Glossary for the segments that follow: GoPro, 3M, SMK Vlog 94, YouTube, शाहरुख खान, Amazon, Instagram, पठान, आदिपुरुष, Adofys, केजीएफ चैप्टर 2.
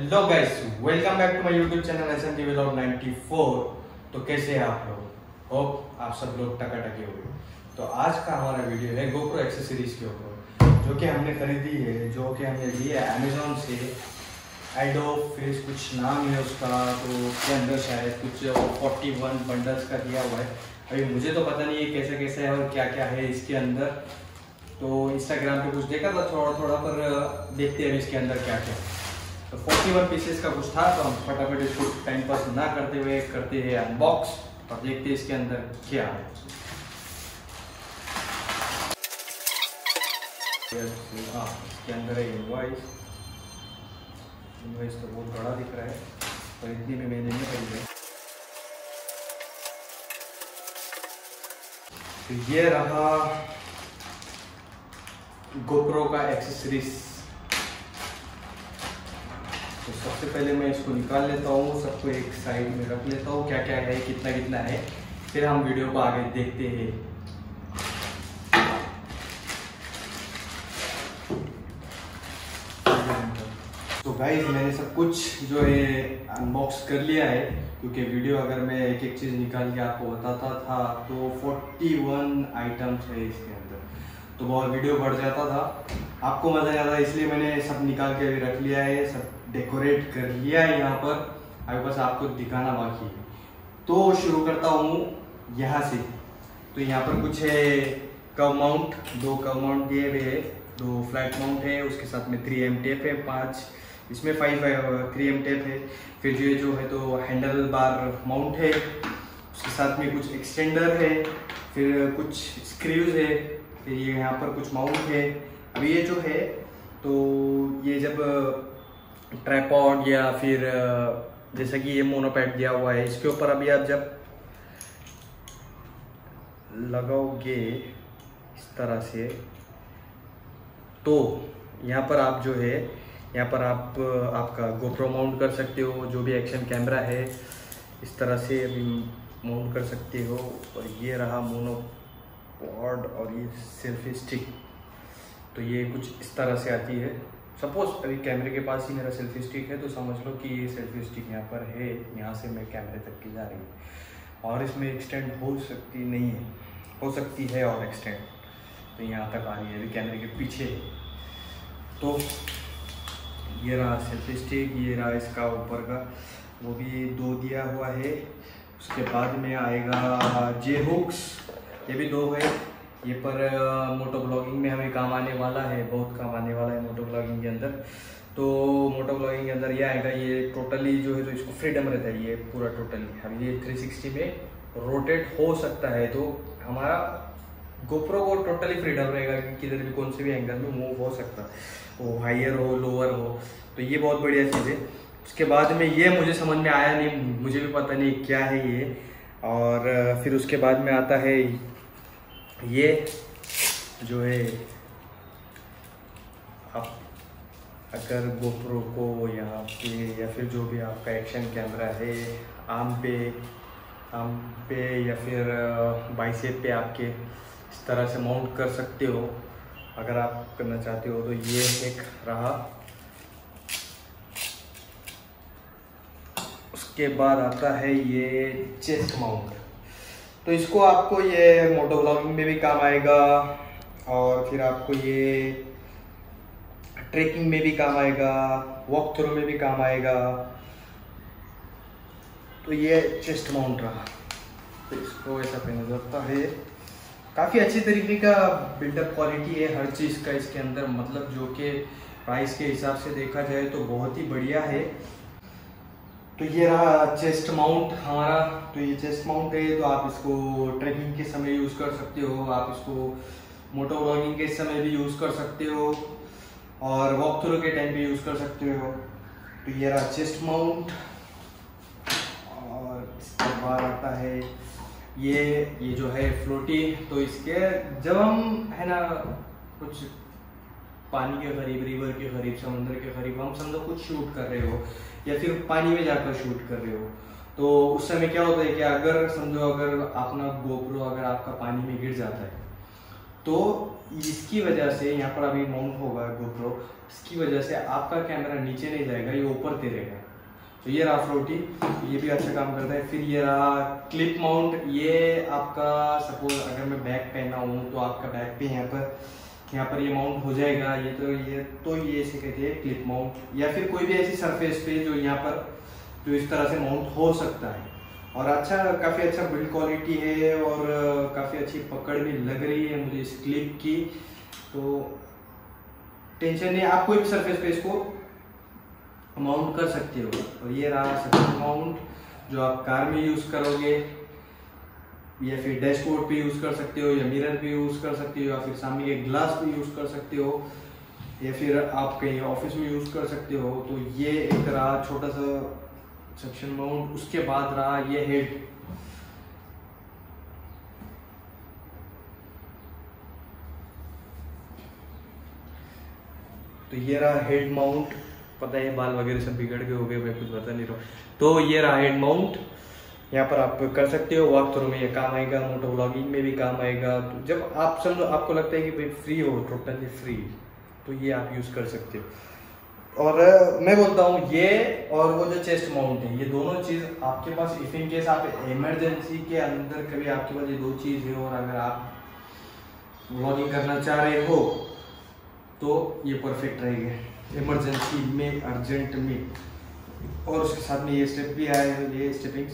Hello guys, welcome back to my YouTube channel SMK vlog 94। तो कैसे हैं आप लोग? होप आप सब लोग टकाटकी हो गए। तो आज का हमारा वीडियो है गोप्रो एक्सेसरीज के ऊपर, जो कि हमने खरीदी है, जो कि हमने ली है अमेजोन से। एडो फेस कुछ नाम है उसका, तो उसके अंदर शायद कुछ 41 बंडल्स का दिया हुआ है। अभी मुझे तो पता नहीं है कैसे कैसे है और क्या क्या है इसके अंदर। तो इंस्टाग्राम पर कुछ देखा था थोड़ा थोड़ा, पर देखते हैं इसके अंदर क्या क्या है। 41 पीसेस का कुछ था, तो हम फटाफट इसको टाइम पास ना करते हुए करते हैं अनबॉक्स और देखते हैं इसके अंदर क्या है। इसके अंदर है इनवॉइस तो बहुत बड़ा दिख रहा है, पर इतनी में मैंने नहीं खरीदा। तो ये रहा GoPro का एक्सेसरीज। तो सबसे पहले मैं इसको निकाल लेता हूँ, सबको एक साइड में रख लेता हूँ, क्या क्या है, कितना कितना है, फिर हम वीडियो को आगे देखते हैं। तो गाइज, मैंने सब कुछ जो है अनबॉक्स कर लिया है, क्योंकि वीडियो अगर मैं एक एक चीज़ निकाल के आपको बताता था तो 41 आइटम्स है इसके अंदर, तो बहुत वीडियो बढ़ जाता था, आपको मज़ा नहीं आता, इसलिए मैंने सब निकाल के अभी रख लिया है, सब डेकोरेट कर लिया है। यहाँ पर अभी बस आपको दिखाना बाकी है। तो शुरू करता हूँ यहाँ से। तो यहाँ पर कुछ है कर्व माउंट, दो कर्व माउंट दिए हुए हैं, दो फ्लैट माउंट है, उसके साथ में 3mm टेप है, 5 इसमें 5 3mm टेप है। फिर जो है तो हैंडल बार माउंट है, उसके साथ में कुछ एक्सटेंडर है, फिर कुछ स्क्रूज है, फिर ये यहाँ पर कुछ माउंट है। अब ये जो है तो ये जब ट्राइपॉड या फिर जैसा कि ये मोनोपैड दिया हुआ है, इसके ऊपर अभी आप जब लगाओगे इस तरह से, तो यहाँ पर आप जो है यहाँ पर आप आपका GoPro माउंट कर सकते हो, जो भी एक्शन कैमरा है इस तरह से अभी माउंट कर सकते हो। और ये रहा मोनोपॉड और ये सेल्फी स्टिक, तो ये कुछ इस तरह से आती है। सपोज अभी कैमरे के पास ही मेरा सेल्फी स्टिक है, तो समझ लो कि ये सेल्फी स्टिक यहाँ पर है, यहाँ से मैं कैमरे तक की जा रही है। और इसमें एक्सटेंड हो सकती नहीं है, हो सकती है और एक्सटेंड, तो यहाँ तक आ रही है, अभी कैमरे के पीछे। तो ये रहा सेल्फी स्टिक, ये रहा इसका ऊपर का, वो भी 2 दिया हुआ है। उसके बाद में आएगा जे हुक्स, ये भी 2 है, ये पर मोटो ब्लॉगिंग में हमें काम आने वाला है, बहुत काम आने वाला है मोटो ब्लॉगिंग के अंदर। तो मोटो ब्लॉगिंग के अंदर ये आएगा, ये टोटली जो है तो इसको फ्रीडम रहता है, ये पूरा टोटली। अब ये 360 में रोटेट हो सकता है, तो हमारा GoPro को टोटली फ्रीडम रहेगा कि किधर भी कौन से भी एंगल में मूव हो सकता है, वो हायर हो लोअर हो, तो ये बहुत बढ़िया चीज़ है। उसके बाद में ये मुझे समझ में आया नहीं, मुझे भी पता नहीं क्या है ये। और फिर उसके बाद में आता है ये जो है, आप अगर GoPro को यहाँ पे या फिर जो भी आपका एक्शन कैमरा है आम पे या फिर बाइसेप पे आपके इस तरह से माउंट कर सकते हो, अगर आप करना चाहते हो। तो ये एक रहा। उसके बाद आता है ये चेस्ट माउंट, तो इसको आपको ये मोटो ब्लॉगिंग में भी काम आएगा, और फिर आपको ये ट्रेकिंग में भी काम आएगा, वॉक थ्रू में भी काम आएगा। तो ये चेस्ट माउंट रहा, तो इसको ऐसा पहना जाता है। काफ़ी अच्छी तरीके का बिल्डअप क्वालिटी है हर चीज़ का इसके अंदर, मतलब जो कि प्राइस के हिसाब से देखा जाए तो बहुत ही बढ़िया है। तो ये रहा चेस्ट माउंट हमारा, तो ये चेस्ट माउंट है, तो आप इसको ट्रैकिंग के समय यूज़ कर सकते हो, आप इसको मोटो ब्लॉगिंग के समय भी यूज़ कर सकते हो, और वॉक थ्रू के टाइम भी यूज़ कर सकते हो। तो ये रहा चेस्ट माउंट। और इसके बाद आता है ये जो है फ्लोटी, तो इसके जब हम है ना कुछ पानी के करीब, रिवर के करीब, समंदर के करीब, हम समझो कुछ शूट कर रहे हो या फिर पानी में जाकर शूट कर रहे हो, तो उस समय क्या होता है कि अगर समझो अगर अपना GoPro अगर आपका पानी में गिर जाता है, तो इसकी वजह से यहाँ पर अभी माउंट होगा GoPro, इसकी वजह से आपका कैमरा नीचे नहीं जाएगा, ये ऊपर तेरेगा। तो ये रहा फ्लोटी, ये भी अच्छा काम करता है। फिर ये रहा क्लिप माउंट, ये आपका सपोज अगर मैं बैग पहना हूँ तो आपका बैग पे यहाँ पर ये माउंट हो जाएगा। ये ऐसे कहते हैं क्लिप माउंट, या फिर कोई भी ऐसी सरफेस पे जो यहाँ पर जो इस तरह से माउंट हो सकता है। और अच्छा, काफ़ी अच्छा बिल्ड क्वालिटी है और काफ़ी अच्छी पकड़ भी लग रही है मुझे इस क्लिप की, तो टेंशन नहीं, आप कोई भी सरफेस पे इसको माउंट कर सकते हो। और ये रहा सर्फेस माउंट जो आप कार में यूज़ करोगे, या फिर डैशबोर्ड पे यूज़ कर सकते हो, या मिरर पे यूज़ कर सकते हो, या फिर सामने के ग्लास पे यूज़ कर सकते हो, या फिर आप कहीं ऑफिस में यूज़ कर सकते हो। तो ये एक रहा छोटा सा सेक्शन माउंट। उसके बाद रहा ये हेड, तो ये रहा हेड माउंट। पता है बाल वगैरह सब बिगड़ गए हो गए, मैं कुछ बता नहीं रहा हूँ। तो ये रहा हेड माउंट, यहाँ पर आप कर सकते हो, वॉक थ्रू में ये काम आएगा, मोटो व्लॉगिंग में भी काम आएगा। तो जब आप समझो आपको लगता है कि भाई फ्री हो, टोटली फ्री, तो ये आप यूज कर सकते हो। और मैं बोलता हूँ ये और वो जो चेस्ट माउंट है, ये दोनों चीज़ आपके पास इफ इन केस आप इमरजेंसी के अंदर कभी आपके पास ये दो चीज़ है और अगर आप व्लॉगिंग करना चाह रहे हो तो ये परफेक्ट रहेगा इमरजेंसी में, अर्जेंट में। और उसके साथ में ये स्टेप भी आए हैं, ये स्टेपिंग।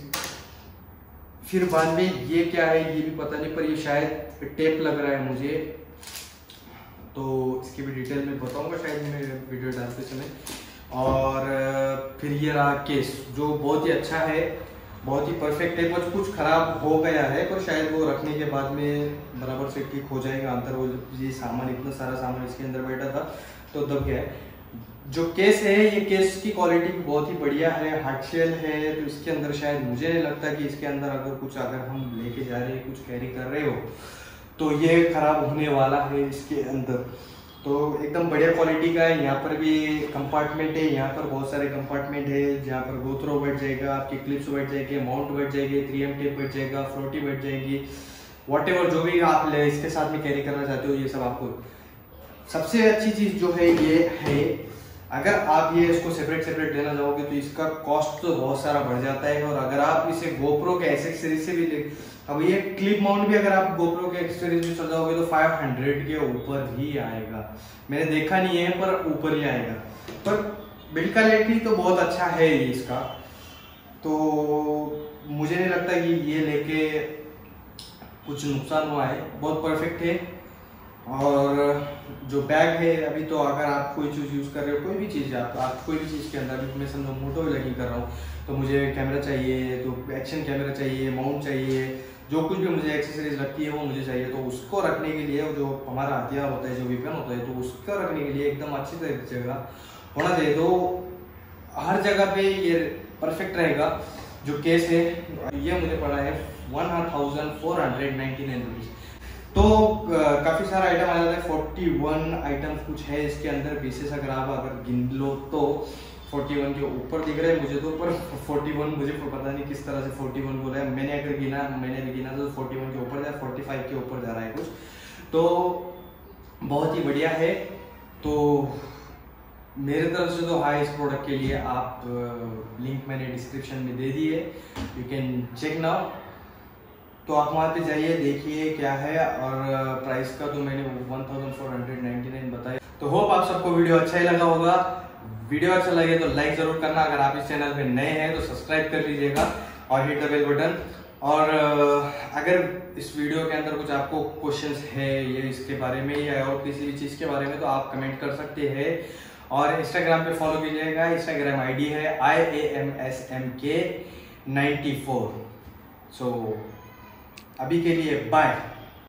फिर बाद में ये क्या है ये भी पता नहीं, पर ये शायद टेप लग रहा है मुझे, तो इसकी भी डिटेल में बताऊंगा शायद मैं वीडियो डालते समय। और फिर ये रहा केस जो बहुत ही अच्छा है, बहुत ही परफेक्ट है। कुछ ख़राब हो गया है पर शायद वो रखने के बाद में बराबर से ठीक हो जाएगा अंदर। वो ये सामान, इतना सारा सामान इसके अंदर बैठा था तो दब गया है। जो केस है ये केस की क्वालिटी बहुत ही बढ़िया है, हार्डशेल है, तो इसके अंदर शायद मुझे नहीं लगता कि इसके अंदर अगर कुछ हम लेके जा रहे हैं, कुछ कैरी कर रहे हो तो ये ख़राब होने वाला है इसके अंदर। तो एकदम बढ़िया क्वालिटी का है। यहाँ पर भी कंपार्टमेंट है, यहाँ पर बहुत सारे कंपार्टमेंट है जहाँ पर GoPro बैठ जाएगा, आपके क्लिप्स बैठ जाएंगे, माउंट बैठ जाएगी, 3M टेप बैठ जाएगा, फ्लोटी बैठ जाएगी, वॉटेवर जो भी आप इसके साथ में कैरी करना चाहते हो ये सब आपको। सबसे अच्छी चीज़ जो है ये है, अगर आप ये इसको सेपरेट लेना चाहोगे तो इसका कॉस्ट तो बहुत सारा बढ़ जाता है। और अगर आप इसे GoPro के एक्सेसरीज से भी ले, अब ये क्लिप माउंट भी अगर आप GoPro के एक्सेसरीज में सजाओगे तो 500 के ऊपर ही आएगा। मैंने देखा नहीं है पर ऊपर ही आएगा। पर बिल्ड क्वालिटी तो बहुत अच्छा है इसका, तो मुझे नहीं लगता कि ये लेके कुछ नुकसान हुआ है, बहुत परफेक्ट है। और जो बैग है अभी, तो अगर आप कोई चीज़ यूज़ कर रहे हो, कोई भी चीज़ आप कोई भी चीज़ के अंदर, अभी मैं समझो मोटो व्लॉगिंग कर रहा हूँ तो मुझे कैमरा चाहिए, तो एक्शन कैमरा चाहिए, माउंट चाहिए, जो कुछ भी मुझे एक्सेसरीज लगती है वो मुझे चाहिए। तो उसको रखने के लिए जो हमारा हथियार होता है, जो वेपन होता है, तो उसको रखने के लिए एकदम अच्छी जगह होना चाहिए। तो हर जगह पे ये परफेक्ट रहेगा। जो केस है ये मुझे पड़ा है 1499 रुपीज़। तो काफ़ी सारा आइटम आ जाता है, 41 आइटम कुछ है इसके अंदर पीसेस। अगर गिन लो तो 41 के ऊपर दिख रहा है मुझे तो, पर 41 मुझे पता नहीं किस तरह से 41 बोला है। मैंने अगर गिना तो 41 के ऊपर जा, 45 के ऊपर जा रहा है कुछ, तो बहुत ही बढ़िया है। तो मेरे तरफ से तो हाई, इस प्रोडक्ट के लिए आप लिंक मैंने डिस्क्रिप्शन में दे दी है, यू कैन चेक नाउ। तो आप वहाँ पे जाइए, देखिए क्या है। और प्राइस का तो मैंने 1499 बताया। तो होप आप सबको वीडियो अच्छा ही लगा होगा। वीडियो अच्छा लगे तो लाइक जरूर करना, अगर आप इस चैनल पे नए हैं तो सब्सक्राइब कर लीजिएगा और हिट द बेल बटन। और अगर इस वीडियो के अंदर कुछ आपको क्वेश्चंस है या इसके बारे में या और किसी भी चीज़ के बारे में, तो आप कमेंट कर सकते हैं। और इंस्टाग्राम पे फॉलो कीजिएगा, इंस्टाग्राम ID है IAMSMK94। सो अभी के लिए बाय।